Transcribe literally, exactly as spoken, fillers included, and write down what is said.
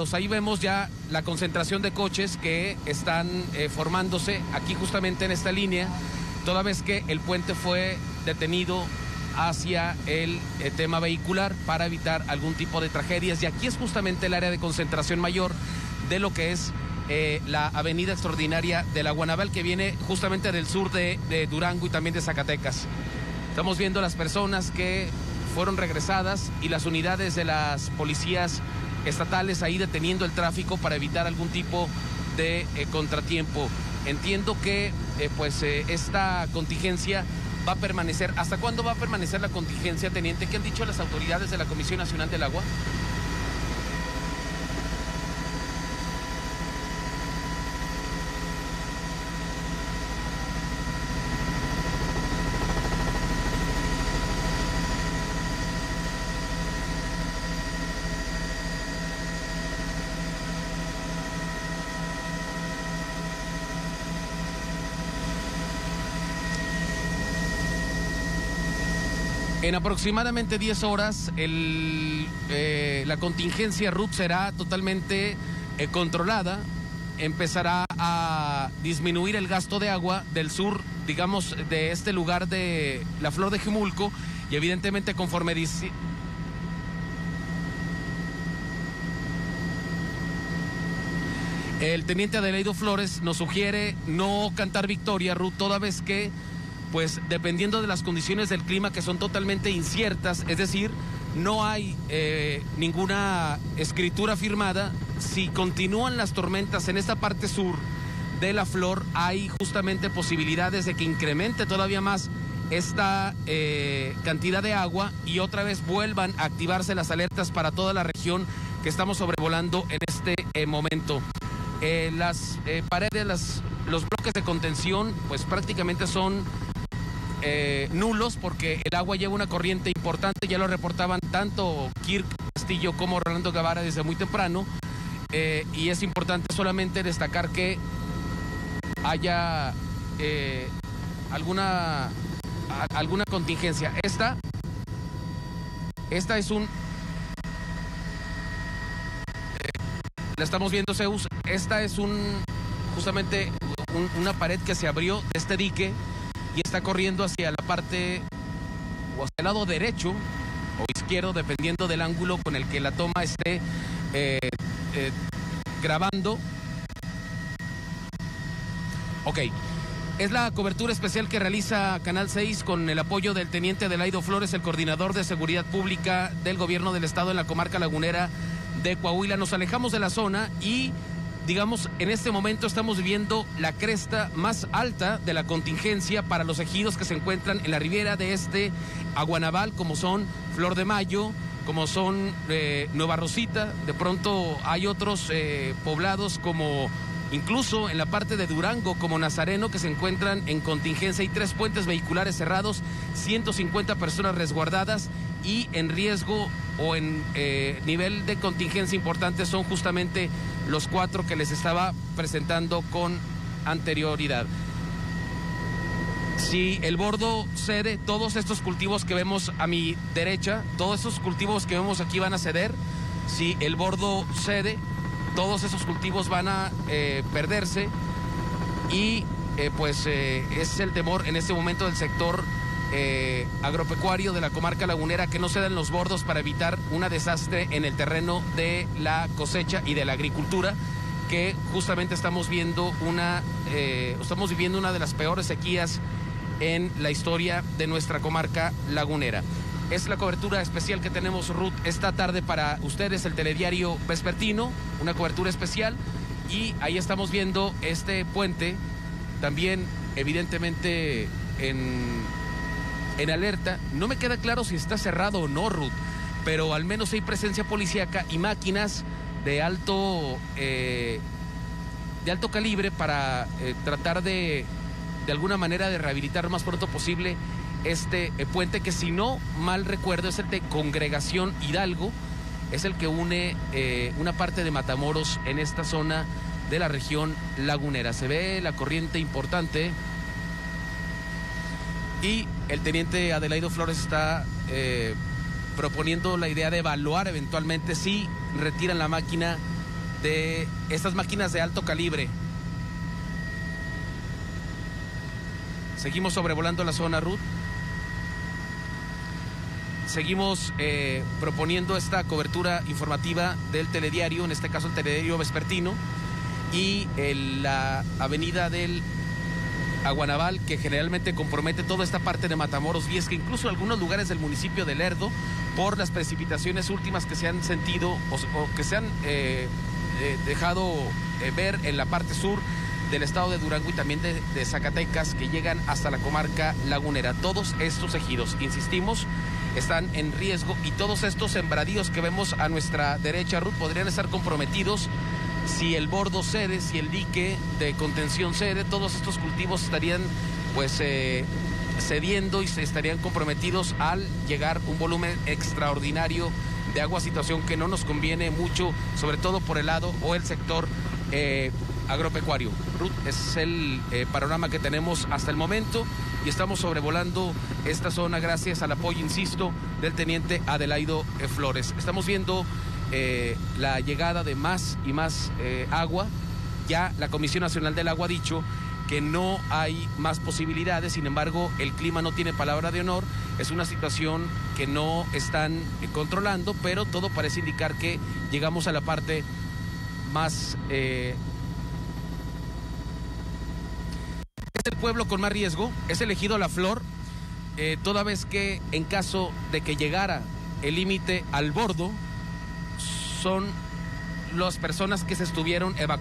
Pues ahí vemos ya la concentración de coches que están eh, formándose aquí justamente en esta línea, toda vez que el puente fue detenido hacia el eh, tema vehicular para evitar algún tipo de tragedias. Y aquí es justamente el área de concentración mayor de lo que es eh, la Avenida Extraordinaria del Aguanaval, que viene justamente del sur de, de Durango y también de Zacatecas. Estamos viendo las personas que fueron regresadas y las unidades de las policías estatales ahí deteniendo el tráfico para evitar algún tipo de eh, contratiempo. Entiendo que eh, pues eh, esta contingencia va a permanecer. ¿Hasta cuándo va a permanecer la contingencia, teniente? ¿Qué han dicho las autoridades de la Comisión Nacional del Agua? En aproximadamente diez horas el, eh, la contingencia R U P será totalmente eh, controlada. Empezará a disminuir el gasto de agua del sur, digamos, de este lugar de la Flor de Jimulco, y evidentemente conforme dice... El teniente Adelaido Flores nos sugiere no cantar victoria, R U P, toda vez que pues dependiendo de las condiciones del clima, que son totalmente inciertas, es decir, no hay eh, ninguna escritura firmada. Si continúan las tormentas en esta parte sur de la Flor, hay justamente posibilidades de que incremente todavía más esta eh, cantidad de agua y otra vez vuelvan a activarse las alertas para toda la región que estamos sobrevolando en este eh, momento. Eh, las eh, paredes, las, los bloques de contención, pues prácticamente son... Eh, nulos, porque el agua lleva una corriente importante. Ya lo reportaban tanto Kirk Castillo como Rolando Gavara desde muy temprano, eh, y es importante solamente destacar que haya eh, alguna a, alguna contingencia. Esta esta es un eh, la estamos viendo, Zeus. Esta es un justamente un, una pared que se abrió de este dique y está corriendo hacia la parte o hacia el lado derecho o izquierdo, dependiendo del ángulo con el que la toma esté eh, eh, grabando. Ok, es la cobertura especial que realiza Canal seis con el apoyo del teniente Adelaido Flores, el coordinador de seguridad pública del gobierno del estado en la comarca lagunera de Coahuila. Nos alejamos de la zona y... digamos, en este momento estamos viviendo la cresta más alta de la contingencia para los ejidos que se encuentran en la ribera de este Aguanaval, como son Flor de Mayo, como son eh, Nueva Rosita. De pronto hay otros eh, poblados, como incluso en la parte de Durango, como Nazareno, que se encuentran en contingencia. Hay tres puentes vehiculares cerrados, ciento cincuenta personas resguardadas, y en riesgo o en eh, nivel de contingencia importante son justamente los cuatro que les estaba presentando con anterioridad. Si el bordo cede, todos estos cultivos que vemos a mi derecha, todos estos cultivos que vemos aquí van a ceder. Si el bordo cede, todos esos cultivos van a eh, perderse, y eh, pues eh, es el temor en este momento del sector eh, agropecuario de la comarca lagunera, que no cedan los bordos para evitar un desastre en el terreno de la cosecha y de la agricultura, que justamente estamos viendo una, eh, estamos viviendo una de las peores sequías en la historia de nuestra comarca lagunera. Es la cobertura especial que tenemos, Ruth, esta tarde para ustedes, el telediario vespertino, una cobertura especial. Y ahí estamos viendo este puente, también evidentemente en, en alerta. No me queda claro si está cerrado o no, Ruth, pero al menos hay presencia policíaca y máquinas de alto, eh, de alto calibre para eh, tratar de, de alguna manera de rehabilitar lo más pronto posible este eh, puente, que si no mal recuerdo es el de Congregación Hidalgo, es el que une eh, una parte de Matamoros en esta zona de la región lagunera. Se ve la corriente importante y el teniente Adelaido Flores está eh, proponiendo la idea de evaluar eventualmente si retiran la máquina de estas máquinas de alto calibre. Seguimos sobrevolando la zona, Ruth. Seguimos eh, proponiendo esta cobertura informativa del telediario, en este caso el telediario vespertino, y el, la avenida del Aguanaval, que generalmente compromete toda esta parte de Matamoros, Viesca, incluso algunos lugares del municipio de Lerdo, por las precipitaciones últimas que se han sentido o, o que se han eh, eh, dejado eh, ver en la parte sur del estado de Durango y también de, de Zacatecas, que llegan hasta la comarca lagunera. Todos estos ejidos, insistimos, están en riesgo, y todos estos sembradíos que vemos a nuestra derecha, Ruth, podrían estar comprometidos si el bordo cede, si el dique de contención cede. Todos estos cultivos estarían pues eh, cediendo y se estarían comprometidos al llegar un volumen extraordinario de agua, situación que no nos conviene mucho, sobre todo por el lado o el sector eh, agropecuario. Ruth, ese es el eh, panorama que tenemos hasta el momento, y estamos sobrevolando esta zona gracias al apoyo, insisto, del teniente Adelaido eh, Flores. Estamos viendo eh, la llegada de más y más eh, agua. Ya la Comisión Nacional del Agua ha dicho que no hay más posibilidades, sin embargo, el clima no tiene palabra de honor, es una situación que no están eh, controlando, pero todo parece indicar que llegamos a la parte más... Eh, Es el pueblo con más riesgo, es el ejido La Flor, eh, toda vez que en caso de que llegara el límite al bordo, son las personas que se estuvieron evacuando.